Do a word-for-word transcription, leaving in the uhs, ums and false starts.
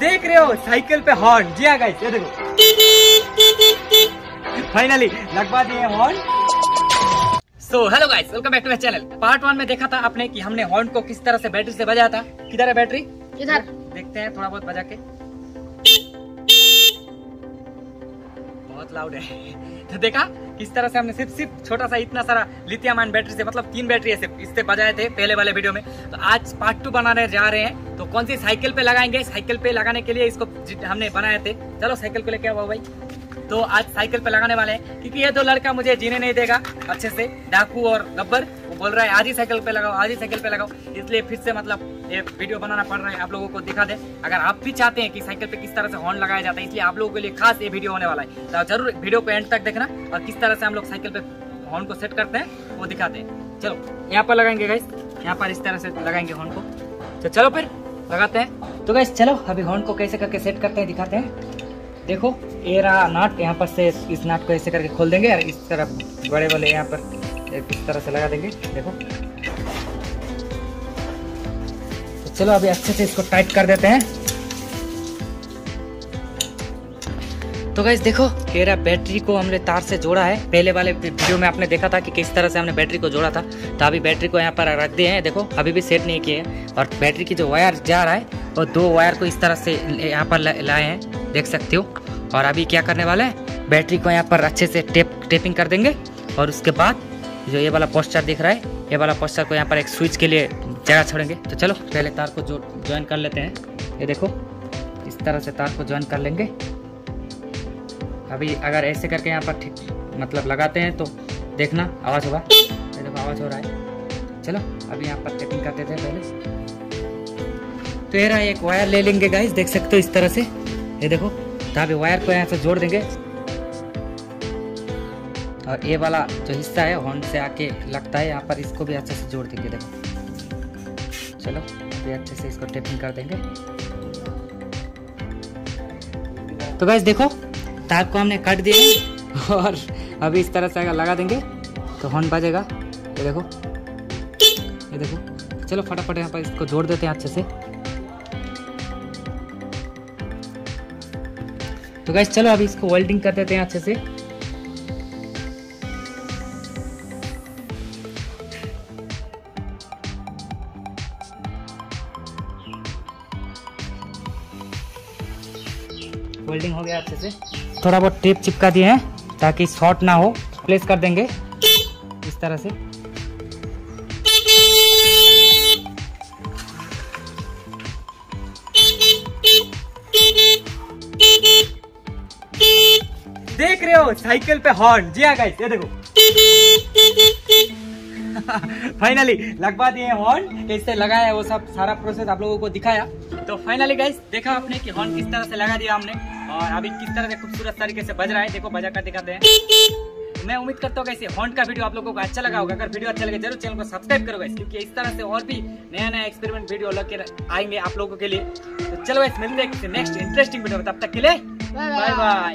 देख रहे हो साइकिल पे हॉर्न। जी हाँ गाइस, ये देखो फाइनली लगवा दिए horn. So hello guys, welcome back to my channel. Part one में देखा था आपने कि हमने हॉर्न को किस तरह से बैटरी से बजाया था। किधर है बैटरी? इधर देखते हैं, थोड़ा बहुत बजा के। बहुत लाउड है। तो देखा किस तरह से हमने सिर्फ सिर्फ छोटा सा इतना सारा लिथियम आयन बैटरी से, मतलब तीन बैटरी है सिर्फ, इससे बजाए थे पहले वाले वीडियो में। तो आज पार्ट टू बनाने जा रहे हैं। तो कौन सी साइकिल पे लगाएंगे, साइकिल पे लगाने के लिए इसको हमने बनाए थे। चलो साइकिल को लेके आओ भाई। तो आज साइकिल पे लगाने वाले हैं, क्योंकि ये दो लड़का मुझे जीने नहीं देगा अच्छे से। डाकू और गब्बर वो बोल रहा है आज ही साइकिल पे लगाओ, आज ही साइकिल पे लगाओ, इसलिए फिर से मतलब ये वीडियो बनाना पड़ रहा है। आप लोगों को दिखा दे, अगर आप भी चाहते हैं कि साइकिल पे किस तरह से हॉर्न लगाया जाता है, इसलिए आप लोगों के लिए खास ये वीडियो होने वाला है। तो जरूर वीडियो को एंड तक देखना और किस तरह से हम लोग साइकिल पे हॉर्न को सेट करते हैं वो दिखाते हैं। चलो यहाँ पर लगाएंगे गाइस, यहाँ पर इस तरह से लगाएंगे हॉर्न को। तो चलो फिर लगाते हैं। तो गाइस चलो अभी हॉर्न को कैसे करके सेट करते हैं दिखाते हैं। देखो ये रहा नाट, यहाँ पर से इस नाट को ऐसे करके खोल देंगे और इस तरफ बड़े वाले यहाँ पर इस तरह से लगा देंगे। देखो चलो अभी अच्छे से इसको टाइट कर देते हैं। तो गाइस देखो केरा बैटरी को हमने तार से जोड़ा है। पहले वाले वीडियो में आपने देखा था कि किस तरह से हमने बैटरी को जोड़ा था। तो अभी बैटरी को यहाँ पर रख दिए हैं। देखो अभी भी सेट नहीं किए हैं। और बैटरी की जो वायर जा रहा है वो दो वायर को इस तरह से यहाँ पर लाए हैं, देख सकते हो। और अभी क्या करने वाला है, बैटरी को यहाँ पर अच्छे से टेप टेपिंग कर देंगे। और उसके बाद जो ये वाला पोस्टर दिख रहा है, ये वाला पोस्टर को यहाँ पर एक स्विच के लिए जगह छोड़ेंगे। तो चलो पहले तार को जो ज्वाइन कर लेते हैं। ये देखो इस तरह से तार को ज्वाइन कर लेंगे। अभी अगर ऐसे करके यहाँ पर ठीक मतलब लगाते हैं तो देखना आवाज़ होगा। ये देखो आवाज़ हो रहा है। चलो अभी यहाँ पर टेपिंग करते थे पहले। तो ये रहा एक वायर ले लेंगे गाइस, देख सकते हो इस तरह से। ये देखो तो अभी वायर को यहाँ से जोड़ देंगे और ये वाला जो हिस्सा है हॉर्न से आके लगता है यहाँ पर, इसको भी अच्छे से जोड़ देंगे। देखो चलो अभी अच्छे से इसको टेपिंग कर देंगे। तो गाइस देखो तार को हमने काट दिया और अभी इस तरह से अगर लगा देंगे तो हॉर्न बजेगा। ये देखो ये देखो। चलो फटाफट यहाँ पर इसको जोड़ देते हैं अच्छे से। तो गाइस चलो अभी इसको वेल्डिंग कर देते हैं अच्छे से। वेल्डिंग हो गया अच्छे से। थोड़ा बहुत टेप चिपका दिए हैं ताकि शॉर्ट ना हो। प्लेस कर देंगे इस तरह से। देख रहे हो साइकिल पे हॉर्न। जी हाँ गाइस, ये देखो फाइनली लगवा दिए हॉर्न। कैसे लगाया है वो सब सारा प्रोसेस आप लोगों को दिखाया। तो फाइनली गाइस देखा आपने कि हॉर्न किस तरह से लगा दिया हमने और अभी किस तरह से खूबसूरत तरीके से बज रहा है। देखो बजा कर दिखाते हैं। मैं उम्मीद करता हूँ गाइस हॉर्न का वीडियो आप लोगों को अच्छा लगा होगा। अगर वीडियो अच्छा लगे जरूर चैनल को सब्सक्राइब करो गाइस, क्योंकि इस तरह से और भी नया नया एक्सपेरिमेंट वीडियो लेकर आएंगे आप लोगों के लिए। तो चलो गाइस मिलते हैं नेक्स्ट इंटरेस्टिंग वीडियो में। तब तक के लिए बाय बाय।